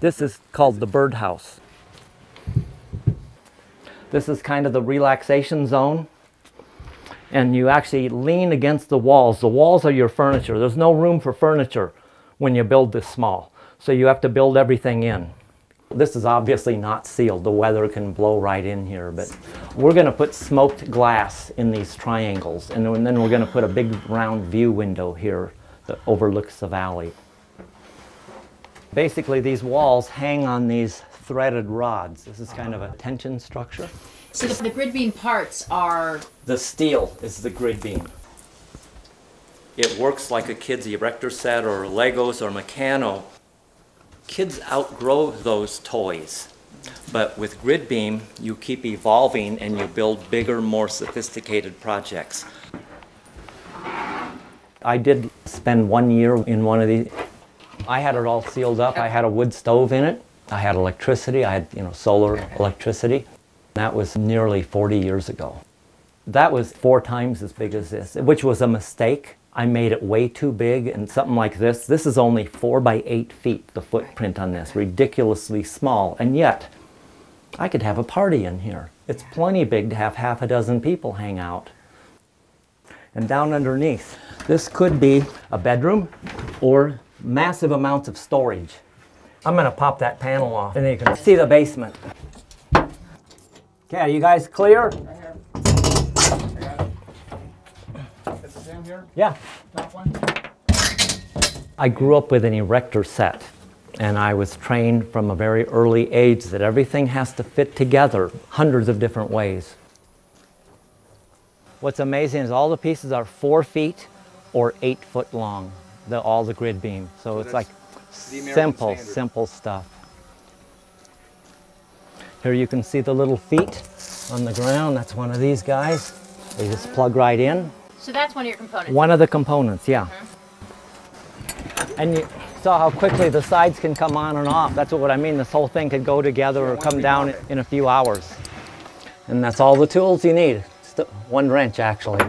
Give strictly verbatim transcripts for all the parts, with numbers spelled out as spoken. This is called the birdhouse. This is kind of the relaxation zone. And you actually lean against the walls. The walls are your furniture. There's no room for furniture when you build this small. So you have to build everything in. This is obviously not sealed. The weather can blow right in here, but we're going to put smoked glass in these triangles, and then we're going to put a big round view window here that overlooks the valley. Basically, these walls hang on these threaded rods. This is kind of a tension structure. So the, the grid beam parts are... The steel is the grid beam. It works like a kid's erector set or Legos or Meccano. Kids outgrow those toys, but with Grid Beam, you keep evolving and you build bigger, more sophisticated projects. I did spend one year in one of these. I had it all sealed up. I had a wood stove in it. I had electricity. I had, you know, solar electricity. That was nearly forty years ago. That was four times as big as this, which was a mistake. I made it way too big, and something like this. This is only four by eight feet, the footprint on this. Ridiculously small, and yet I could have a party in here. It's plenty big to have half a dozen people hang out. And down underneath, this could be a bedroom or massive amounts of storage. I'm gonna pop that panel off, and then you can see the basement. Okay, are you guys clear? Here? Yeah. Top one. I grew up with an erector set, and I was trained from a very early age that everything has to fit together hundreds of different ways. What's amazing is all the pieces are four feet or eight foot long, the, all the grid beam. So, so it's like simple, standard. simple stuff. Here you can see the little feet on the ground. That's one of these guys. They just plug right in. So that's one of your components? One of the components, yeah. Mm-hmm. And you saw how quickly the sides can come on and off. That's what I mean. This whole thing could go together or come down in a few hours. And that's all the tools you need. Just one wrench, actually.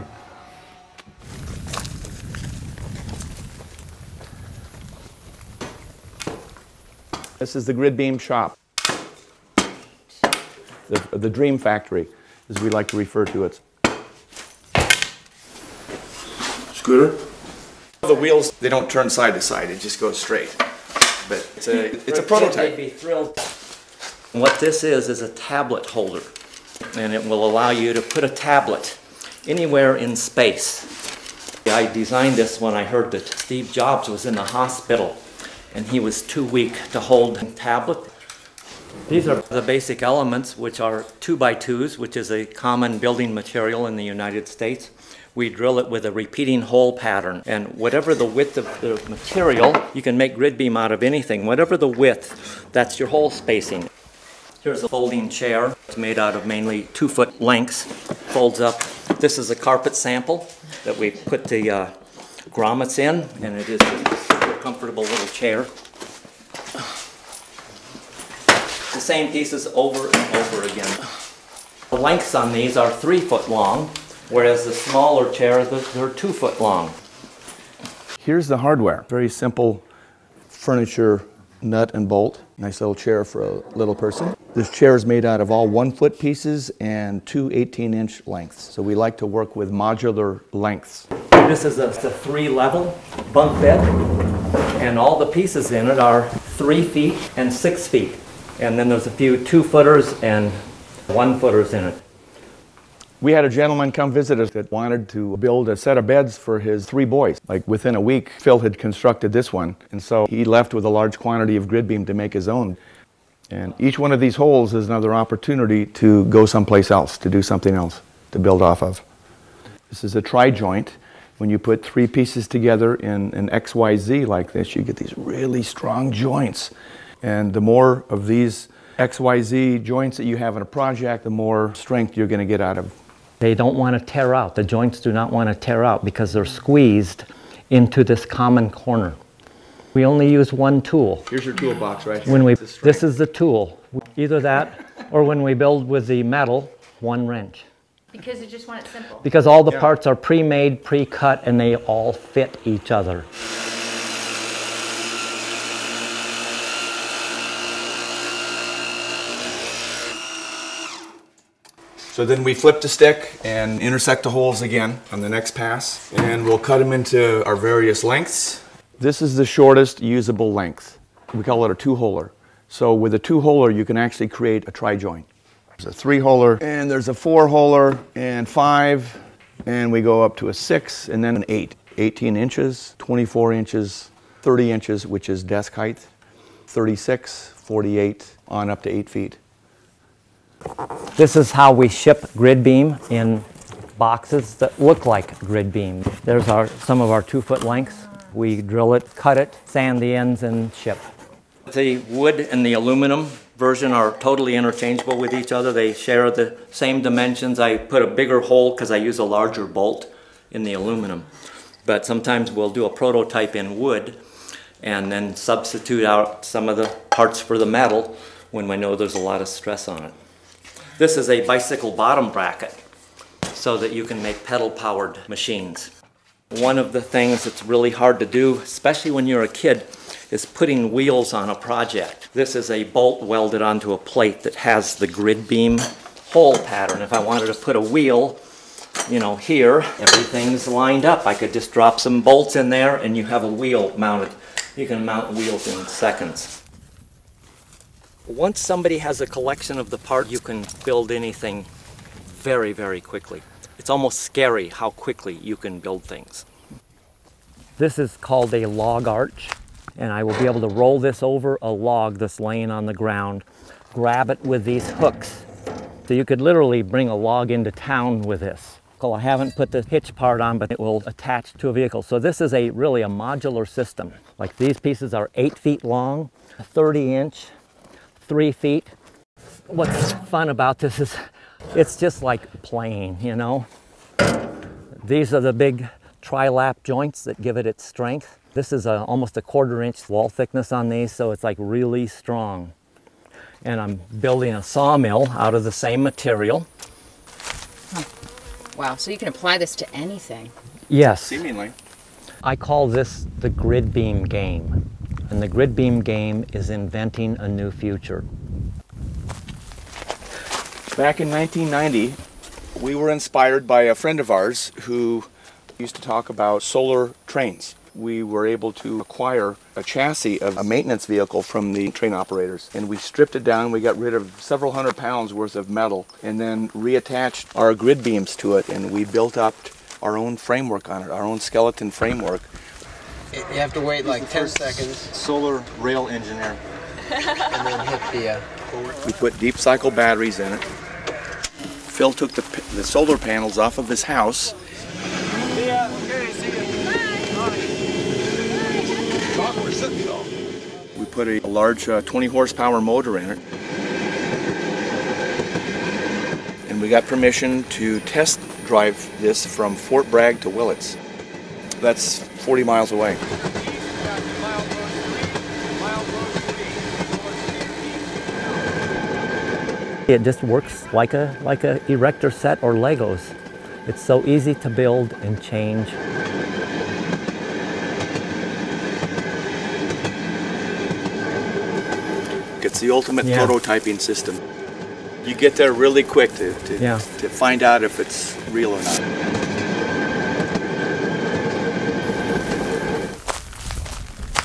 This is the Grid Beam shop. The, the dream factory, as we like to refer to it. Scooter. The wheels, they don't turn side to side, it just goes straight. But it's a, it's a prototype. They'd be thrilled. What this is, is a tablet holder. And it will allow you to put a tablet anywhere in space. I designed this when I heard that Steve Jobs was in the hospital and he was too weak to hold a tablet. These are the basic elements, which are two by twos, which is a common building material in the United States. We drill it with a repeating hole pattern, and whatever the width of the material, you can make grid beam out of anything. Whatever the width, that's your hole spacing. Here's a folding chair. It's made out of mainly two foot lengths, folds up. This is a carpet sample that we put the uh, grommets in, and it is a super comfortable little chair. The same pieces over and over again. The lengths on these are three foot long, whereas the smaller chairs, they're two foot long. Here's the hardware. Very simple furniture nut and bolt. Nice little chair for a little person. This chair is made out of all one foot pieces and two eighteen inch lengths. So we like to work with modular lengths. This is a, a three level bunk bed, and all the pieces in it are three feet and six feet. And then there's a few two footers and one footers in it. We had a gentleman come visit us that wanted to build a set of beds for his three boys. Like within a week, Phil had constructed this one, and so he left with a large quantity of grid beam to make his own. And each one of these holes is another opportunity to go someplace else, to do something else, to build off of. This is a tri-joint. When you put three pieces together in an X Y Z like this, you get these really strong joints. And the more of these X Y Z joints that you have in a project, the more strength you're going to get out of. They don't want to tear out. The joints do not want to tear out because they're squeezed into this common corner. We only use one tool. Here's your toolbox right here. When we, this is the tool. Either that or when we build with the metal, one wrench. Because you just want it simple. Because all the yeah. parts are pre-made, pre-cut, and they all fit each other. So then we flip the stick and intersect the holes again on the next pass, and we'll cut them into our various lengths. This is the shortest usable length. We call it a two-holer. So with a two-holer, you can actually create a tri-joint. There's a three-holer, and there's a four-holer, and five, and we go up to a six, and then an eight. eighteen inches, twenty-four inches, thirty inches, which is desk height, thirty-six, forty-eight, on up to eight feet. This is how we ship Grid Beam in boxes that look like Grid Beam. There's our, some of our two-foot lengths. We drill it, cut it, sand the ends, and ship. The wood and the aluminum version are totally interchangeable with each other. They share the same dimensions. I put a bigger hole because I use a larger bolt in the aluminum. But sometimes we'll do a prototype in wood and then substitute out some of the parts for the metal when we know there's a lot of stress on it. This is a bicycle bottom bracket so that you can make pedal-powered machines. One of the things that's really hard to do, especially when you're a kid, is putting wheels on a project. This is a bolt welded onto a plate that has the Grid Beam hole pattern. If I wanted to put a wheel, you know, here, everything's lined up. I could just drop some bolts in there and you have a wheel mounted. You can mount wheels in seconds. Once somebody has a collection of the part, you can build anything very, very quickly. It's almost scary how quickly you can build things. This is called a log arch, and I will be able to roll this over a log that's laying on the ground, grab it with these hooks. So you could literally bring a log into town with this. I haven't put the hitch part on, but it will attach to a vehicle. So this is a really a modular system. Like these pieces are eight feet long, thirty inch, three feet. What's fun about this is it's just like playing, you know. These are the big tri-lap joints that give it its strength. This is a, almost a quarter inch wall thickness on these, so it's like really strong. And I'm building a sawmill out of the same material. Huh. Wow, so you can apply this to anything. Yes. Seemingly. I call this the Grid Beam game. And the Grid Beam game is inventing a new future. Back in nineteen ninety, we were inspired by a friend of ours who used to talk about solar trains. We were able to acquire a chassis of a maintenance vehicle from the train operators, and we stripped it down. We got rid of several hundred pounds worth of metal and then reattached our grid beams to it, and we built up our own framework on it, our own skeleton framework. You have to wait like ten seconds. Solar rail engineer. And then hit the... Uh... We put deep cycle batteries in it. Phil took the, the solar panels off of his house. Yeah, okay, see you. We put a large uh, twenty horsepower motor in it, and we got permission to test drive this from Fort Bragg to Willits. That's forty miles away. It just works like a like a erector set or Legos. It's so easy to build and change. It's the ultimate yeah. prototyping system. You get there really quick to, to, yeah. to find out if it's real or not.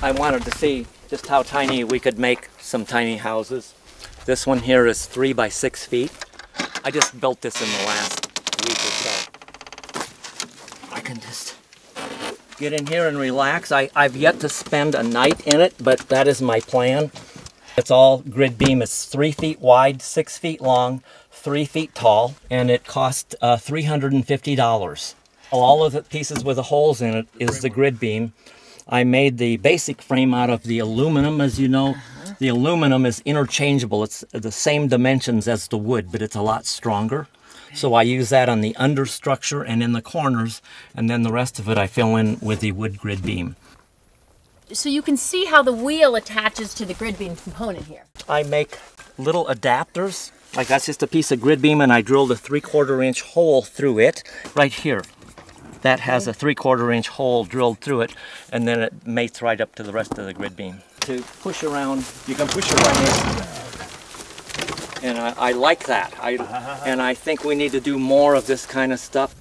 I wanted to see just how tiny we could make some tiny houses. This one here is three by six feet. I just built this in the last week or so. I can just get in here and relax. I, I've yet to spend a night in it, but that is my plan. It's all grid beam. It's three feet wide, six feet long, three feet tall, and it cost uh, three hundred fifty dollars. All of the pieces with the holes in it is the grid beam. I made the basic frame out of the aluminum, as you know. Uh-huh. The aluminum is interchangeable. It's the same dimensions as the wood, but it's a lot stronger. So I use that on the understructure and in the corners, and then the rest of it I fill in with the wood grid beam. So you can see how the wheel attaches to the grid beam component here. I make little adapters. Like that's just a piece of grid beam, and I drilled a three-quarter inch hole through it right here. That has a three-quarter inch hole drilled through it, and then it mates right up to the rest of the grid beam. To push around, you can push your right hand. and I, I like that. I, and I think we need to do more of this kind of stuff.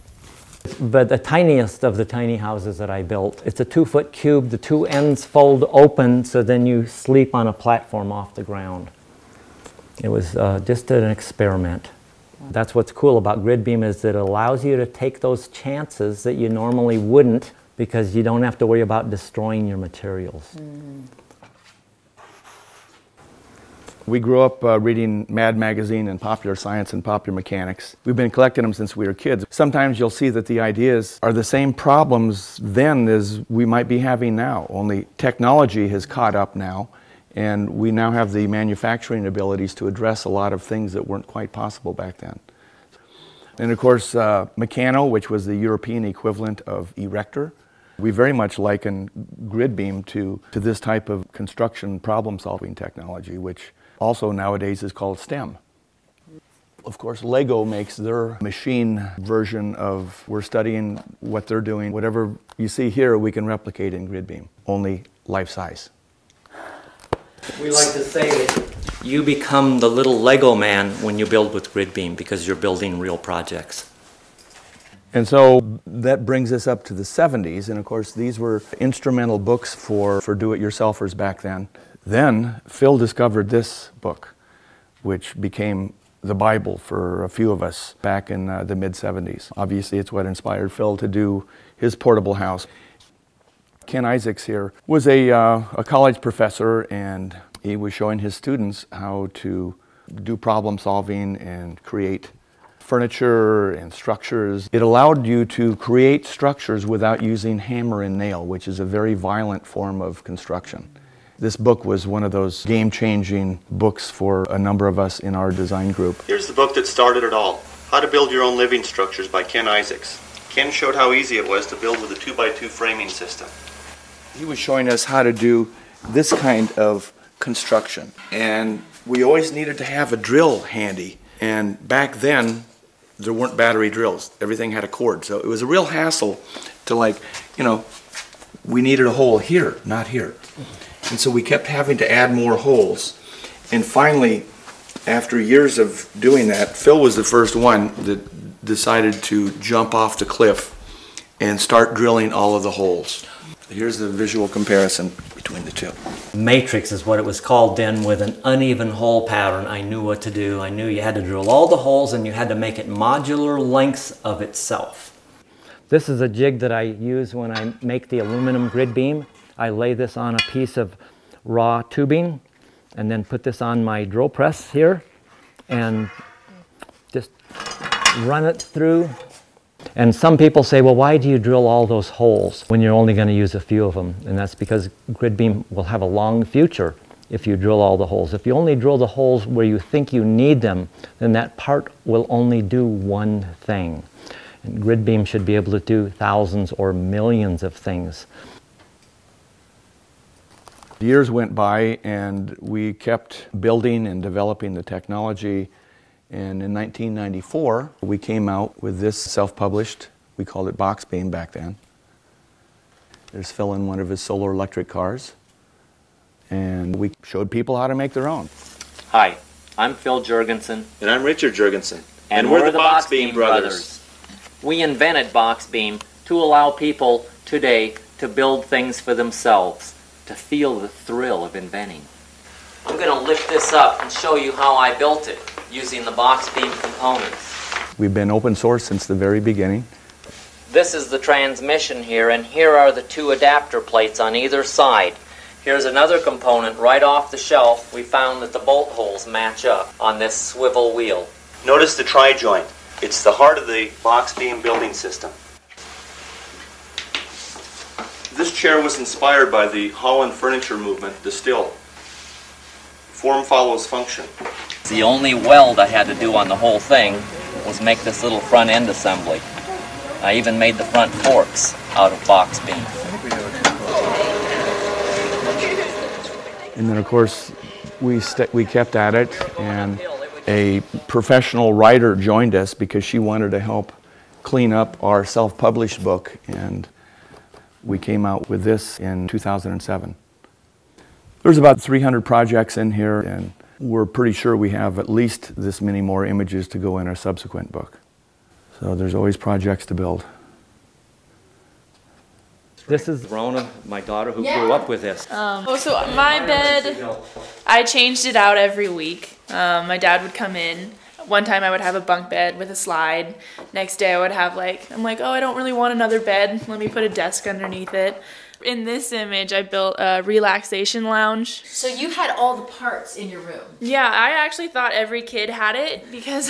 But the tiniest of the tiny houses that I built, it's a two-foot cube. The two ends fold open, so then you sleep on a platform off the ground. It was uh, just an experiment. That's what's cool about Grid Beam, is that it allows you to take those chances that you normally wouldn't, because you don't have to worry about destroying your materials. Mm-hmm. We grew up uh, reading Mad Magazine and Popular Science and Popular Mechanics. We've been collecting them since we were kids. Sometimes you'll see that the ideas are the same problems then as we might be having now, only technology has caught up now, and we now have the manufacturing abilities to address a lot of things that weren't quite possible back then. And of course, uh, Meccano, which was the European equivalent of Erector, we very much liken Grid Beam to, to this type of construction problem-solving technology, which also nowadays is called STEM. Of course, LEGO makes their machine version of, we're studying what they're doing. Whatever you see here, we can replicate in Grid Beam, only life-size. We like to say that you become the little LEGO man when you build with Grid Beam, because you're building real projects. And so that brings us up to the seventies, and of course these were instrumental books for, for do-it-yourselfers back then. Then Phil discovered this book, which became the Bible for a few of us back in uh, the mid seventies. Obviously it's what inspired Phil to do his portable house. Ken Isaacs here was a, uh, a college professor, and he was showing his students how to do problem solving and create furniture and structures. It allowed you to create structures without using hammer and nail, which is a very violent form of construction. This book was one of those game-changing books for a number of us in our design group. Here's the book that started it all, How to Build Your Own Living Structures by Ken Isaacs. Ken showed how easy it was to build with a two by two framing system. He was showing us how to do this kind of construction, and we always needed to have a drill handy, and back then there weren't battery drills. Everything had a cord. So it was a real hassle to, like, you know, we needed a hole here, not here. And so we kept having to add more holes. And finally, after years of doing that, Phil was the first one that decided to jump off the cliff and start drilling all of the holes. Here's the visual comparison between the two. Matrix is what it was called then, with an uneven hole pattern. I knew what to do. I knew you had to drill all the holes, and you had to make it modular lengths of itself. This is a jig that I use when I make the aluminum Grid Beam. I lay this on a piece of raw tubing and then put this on my drill press here and just run it through. And some people say, well, why do you drill all those holes when you're only going to use a few of them? And that's because Grid Beam will have a long future if you drill all the holes. If you only drill the holes where you think you need them, then that part will only do one thing. And Grid Beam should be able to do thousands or millions of things. Years went by, and we kept building and developing the technology. And in nineteen ninety-four, we came out with this self-published, we called it Box Beam back then. There's Phil in one of his solar electric cars. And we showed people how to make their own. Hi, I'm Phil Jergenson. And I'm Richard Jergenson. And, and we're, we're the, the Box, Box Beam, Beam Brothers. Brothers. We invented Box Beam to allow people today to build things for themselves, to feel the thrill of inventing. I'm going to lift this up and show you how I built it, using the Box Beam components. We've been open source since the very beginning. This is the transmission here, and here are the two adapter plates on either side. Here's another component right off the shelf. We found that the bolt holes match up on this swivel wheel. Notice the tri-joint. It's the heart of the Box Beam building system. This chair was inspired by the Holland Furniture Movement, the Still. Form follows function. The only weld I had to do on the whole thing was make this little front end assembly. I even made the front forks out of Box Beam. And then of course we, st we kept at it, and a professional writer joined us because she wanted to help clean up our self-published book, and we came out with this in two thousand seven. There's about three hundred projects in here, and We're pretty sure we have at least this many more images to go in our subsequent book. So there's always projects to build. This is Rona, my daughter, who yeah. grew up with this. Um, oh, so my bed, I changed it out every week. Um, my dad would come in. One time I would have a bunk bed with a slide. Next day I would have like, I'm like, oh, I don't really want another bed. Let me put a desk underneath it. In this image, I built a relaxation lounge. So you had all the parts in your room. Yeah, I actually thought every kid had it because,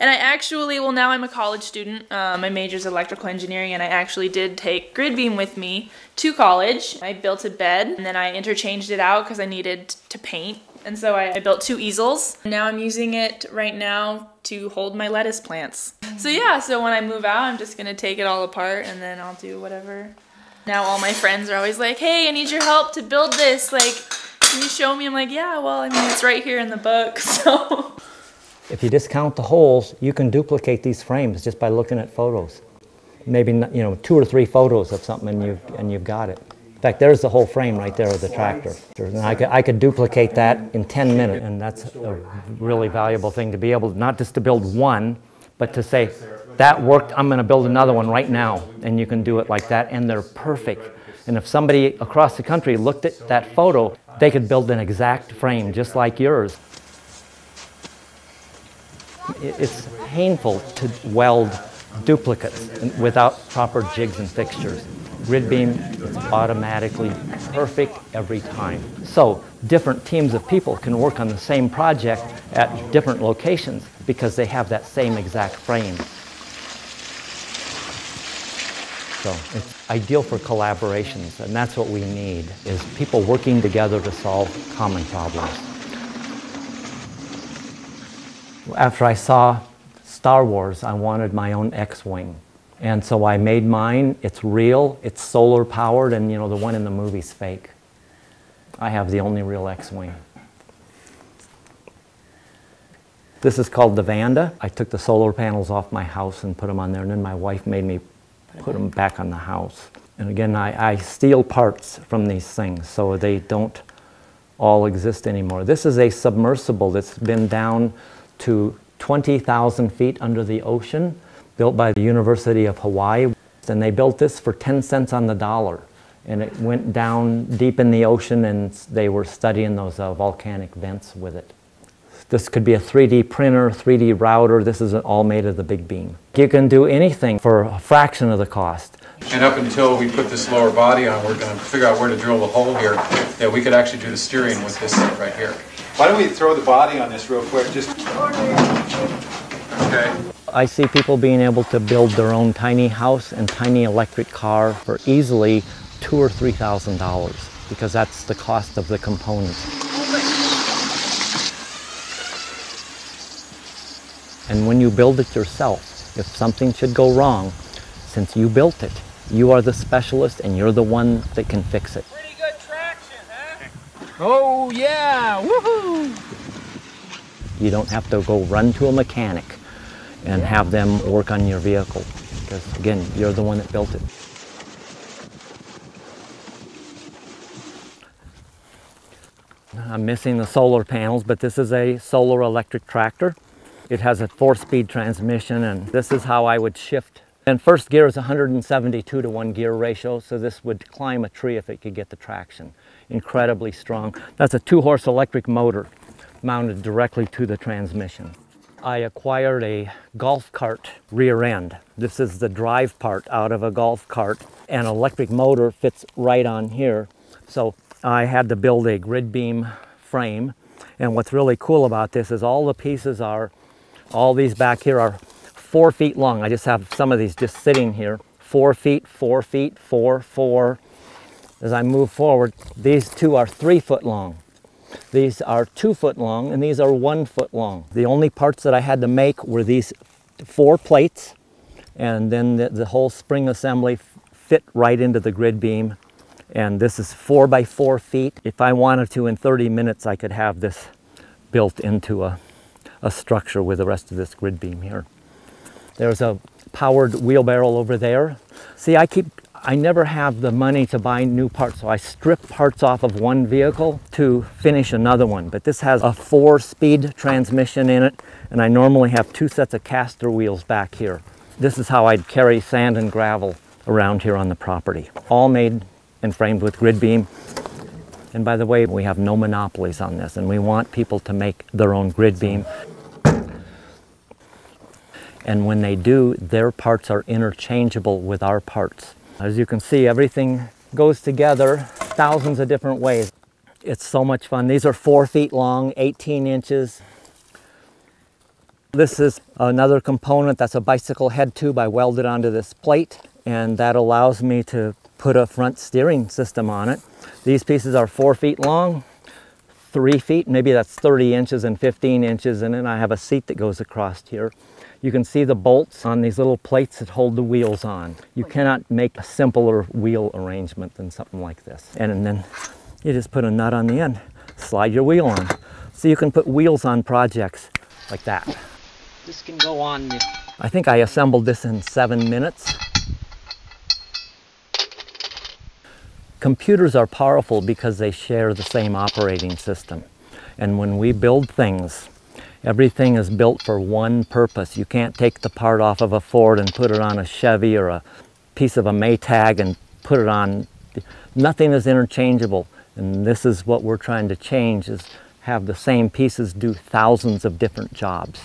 and I actually, well now I'm a college student. Uh, my major is electrical engineering and I actually did take Grid Beam with me to college. I built a bed and then I interchanged it out because I needed to paint. And so I, I built two easels. Now I'm using it right now to hold my lettuce plants. So yeah, so when I move out, I'm just gonna take it all apart and then I'll do whatever. Now all my friends are always like, hey, I need your help to build this. Like, can you show me? I'm like, yeah, well, I mean, it's right here in the book, so. If you discount the holes, you can duplicate these frames just by looking at photos. Maybe, you know, two or three photos of something and you've, and you've got it. In fact, there's the whole frame right there of the tractor. And I could, I could duplicate that in ten minutes, and that's a really valuable thing to be able to, not just to build one, but to say, that worked, I'm gonna build another one right now. And you can do it like that, and they're perfect. And if somebody across the country looked at that photo, they could build an exact frame just like yours. It's painful to weld duplicates without proper jigs and fixtures. Grid Beam is automatically perfect every time. So different teams of people can work on the same project at different locations because they have that same exact frame. So it's ideal for collaborations, and that's what we need, is people working together to solve common problems. After I saw Star Wars, I wanted my own X-wing. And so I made mine. It's real, it's solar powered, and you know, the one in the movie's fake. I have the only real X-wing. This is called the Vanda. I took the solar panels off my house and put them on there, and then my wife made me put them back on the house. And again, I, I steal parts from these things, so they don't all exist anymore. This is a submersible that's been down to twenty thousand feet under the ocean, built by the University of Hawaii. And they built this for ten cents on the dollar. And it went down deep in the ocean, and they were studying those uh, volcanic vents with it. This could be a three D printer, three D router. This is all made of the Big Beam. You can do anything for a fraction of the cost. And up until we put this lower body on, we're going to figure out where to drill the hole here, that we could actually do the steering with this right here. Why don't we throw the body on this real quick? Just okay. I see people being able to build their own tiny house and tiny electric car for easily two or three thousand dollars, because that's the cost of the components. And when you build it yourself, if something should go wrong, since you built it, you are the specialist and you're the one that can fix it. Pretty good traction, huh? Oh yeah, woohoo! You don't have to go run to a mechanic and have them work on your vehicle, because again, you're the one that built it. I'm missing the solar panels, but this is a solar electric tractor. It has a four-speed transmission, and this is how I would shift. And first gear is one hundred seventy-two to one gear ratio, so this would climb a tree if it could get the traction. Incredibly strong. That's a two-horse electric motor mounted directly to the transmission. I acquired a golf cart rear end. This is the drive part out of a golf cart. An electric motor fits right on here. So I had to build a Grid Beam frame. And what's really cool about this is all the pieces are, all these back here are four feet long. I just have some of these just sitting here. Four feet, four feet, four, four. As I move forward, these two are three foot long. These are two foot long, and these are one foot long. The only parts that I had to make were these four plates, and then the, the whole spring assembly fit right into the Grid Beam. And this is four by four feet. If I wanted to, in thirty minutes, I could have this built into a, a structure with the rest of this Grid Beam here. There's a powered wheelbarrow over there. See, I keep I never have the money to buy new parts, so I strip parts off of one vehicle to finish another one. But this has a four-speed transmission in it, and I normally have two sets of caster wheels back here. This is how I'd carry sand and gravel around here on the property. All made and framed with Grid Beam. And by the way, we have no monopolies on this, and we want people to make their own Grid Beam. And when they do, their parts are interchangeable with our parts. As you can see, everything goes together thousands of different ways. It's so much fun. These are four feet long, eighteen inches. This is another component. That's a bicycle head tube. I welded onto this plate, and that allows me to put a front steering system on it. These pieces are four feet long, three feet, maybe that's thirty inches and fifteen inches, and then I have a seat that goes across here. You can see the bolts on these little plates that hold the wheels on. You cannot make a simpler wheel arrangement than something like this. And, and then you just put a nut on the end, slide your wheel on. So you can put wheels on projects like that. This can go on. I think I assembled this in seven minutes. Computers are powerful because they share the same operating system. And when we build things, everything is built for one purpose. You can't take the part off of a Ford and put it on a Chevy or a piece of a Maytag and put it on. Nothing is interchangeable. And this is what we're trying to change, is have the same pieces do thousands of different jobs.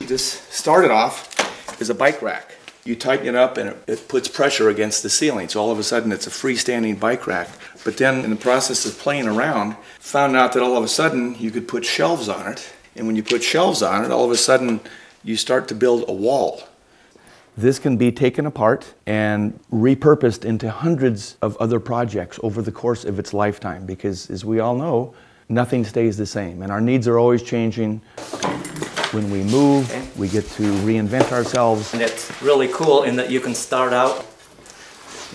This started off as a bike rack. You tighten it up and it, it puts pressure against the ceiling, so all of a sudden it's a freestanding bike rack. But then in the process of playing around, found out that all of a sudden you could put shelves on it, and when you put shelves on it, all of a sudden you start to build a wall. This can be taken apart and repurposed into hundreds of other projects over the course of its lifetime, because as we all know, nothing stays the same and our needs are always changing. When we move, we get to reinvent ourselves. And it's really cool in that you can start out.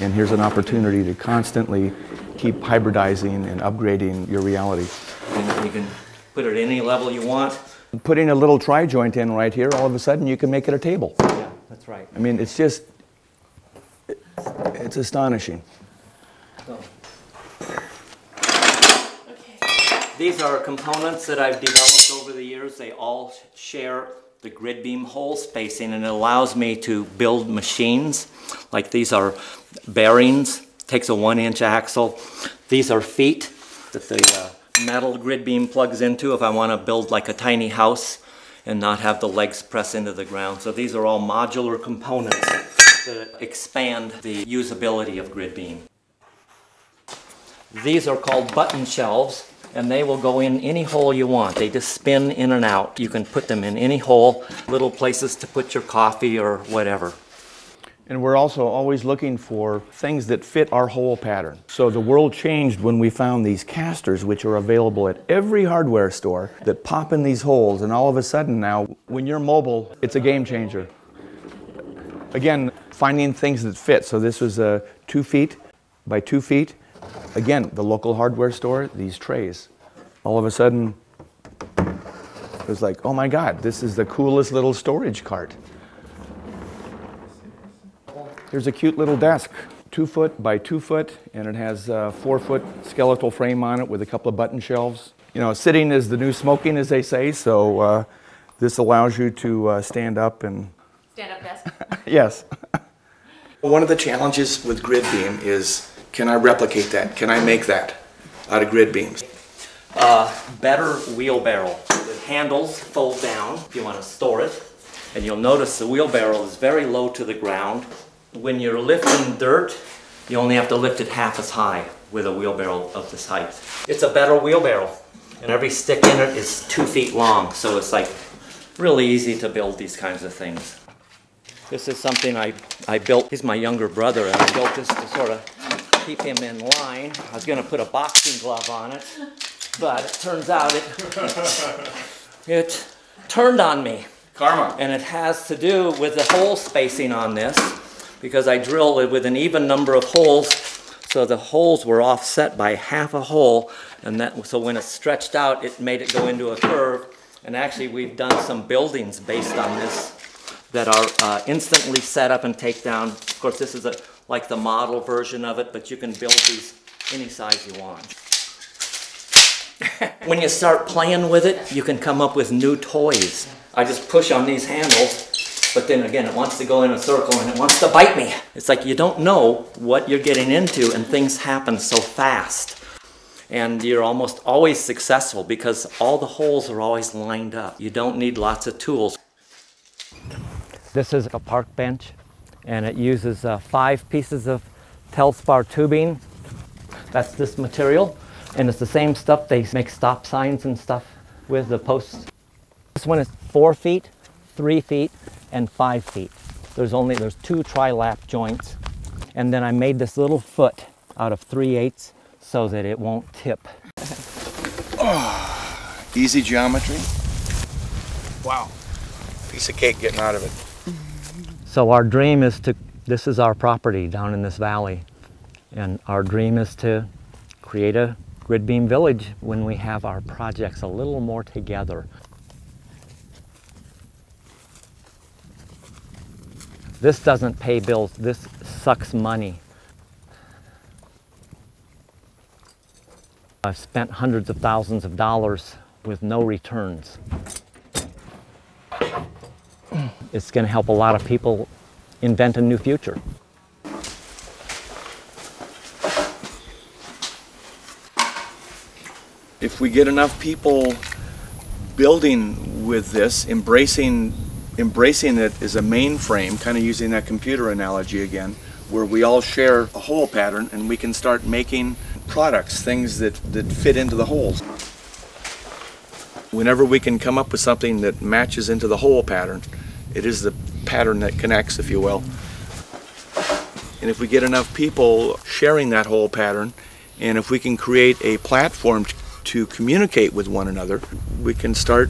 And here's an opportunity to constantly keep hybridizing and upgrading your reality. And you can put it at any level you want. Putting a little tri-joint in right here, all of a sudden you can make it a table. Yeah, that's right. I mean, it's just, it, it's astonishing. So. These are components that I've developed over the years. They all share the Grid Beam hole spacing, and it allows me to build machines. Like these are bearings, takes a one inch axle. These are feet that the uh, metal Grid Beam plugs into if I want to build like a tiny house and not have the legs press into the ground. So these are all modular components that expand the usability of Grid Beam. These are called button shelves, and they will go in any hole you want. They just spin in and out. You can put them in any hole, little places to put your coffee or whatever. And we're also always looking for things that fit our hole pattern. So the world changed when we found these casters, which are available at every hardware store, that pop in these holes, and all of a sudden now, when you're mobile, it's a game changer. Again, finding things that fit. So this was a two feet by two feet. Again, the local hardware store, these trays. All of a sudden, it was like, oh my God, this is the coolest little storage cart. Here's a cute little desk, two foot by two foot, and it has a four foot skeletal frame on it with a couple of button shelves. You know, sitting is the new smoking, as they say, so uh, this allows you to uh, stand up and... Stand up desk? Yes. One of the challenges with Grid Beam is, can I replicate that? Can I make that out of Grid Beams? Uh, better wheelbarrow. The handles fold down if you want to store it. And you'll notice the wheelbarrow is very low to the ground. When you're lifting dirt, you only have to lift it half as high with a wheelbarrow of this height. It's a better wheelbarrow. And every stick in it is two feet long. So it's like really easy to build these kinds of things. This is something I, I built. He's my younger brother, and I built this to sort of keep him in line. I was going to put a boxing glove on it, but it turns out it, it, it turned on me. Karma. And it has to do with the hole spacing on this, because I drilled it with an even number of holes, so the holes were offset by half a hole, and that, so when it stretched out, it made it go into a curve. And actually we've done some buildings based on this that are uh, instantly set up and take down. Of course, this is a like the model version of it, but you can build these any size you want. When you start playing with it, you can come up with new toys. I just push on these handles, but then again, it wants to go in a circle and it wants to bite me. It's like you don't know what you're getting into, and things happen so fast. And you're almost always successful because all the holes are always lined up. You don't need lots of tools. This is a park bench, and it uses uh, five pieces of Telspar tubing. That's this material, and it's the same stuff they make stop signs and stuff with, the posts. This one is four feet, three feet, and five feet. There's only, there's two tri-lap joints. And then I made this little foot out of three eighths so that it won't tip. Oh, easy geometry. Wow, piece of cake getting out of it. So our dream is to, this is our property down in this valley. And our dream is to create a grid beam village when we have our projects a little more together. This doesn't pay bills. This sucks money. I've spent hundreds of thousands of dollars with no returns. It's going to help a lot of people invent a new future. If we get enough people building with this, embracing, embracing it as a mainframe, kind of using that computer analogy again, where we all share a hole pattern and we can start making products, things that, that fit into the holes. Whenever we can come up with something that matches into the hole pattern, it is the pattern that connects, if you will. And if we get enough people sharing that hole pattern, and if we can create a platform to to communicate with one another, we can start...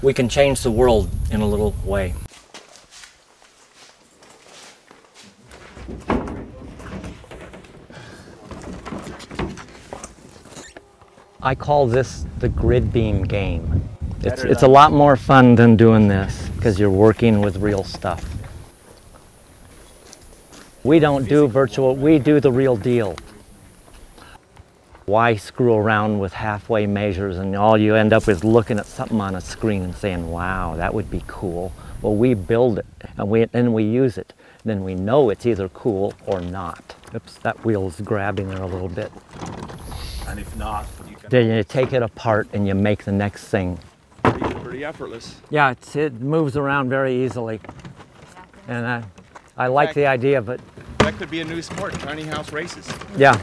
We can change the world in a little way. I call this the grid beam game. It's, it's a lot more fun than doing this because you're working with real stuff. We don't do virtual, we do the real deal. Why screw around with halfway measures and all you end up with looking at something on a screen and saying, wow, that would be cool. Well, we build it and we, then we use it. Then we know it's either cool or not. Oops, that wheel's grabbing there a little bit. And if not, you can... Then you take it apart and you make the next thing. Pretty, pretty effortless. Yeah, it's, it moves around very easily. And I, I like fact, the idea of it. That could be a new sport, tiny house races. Yeah.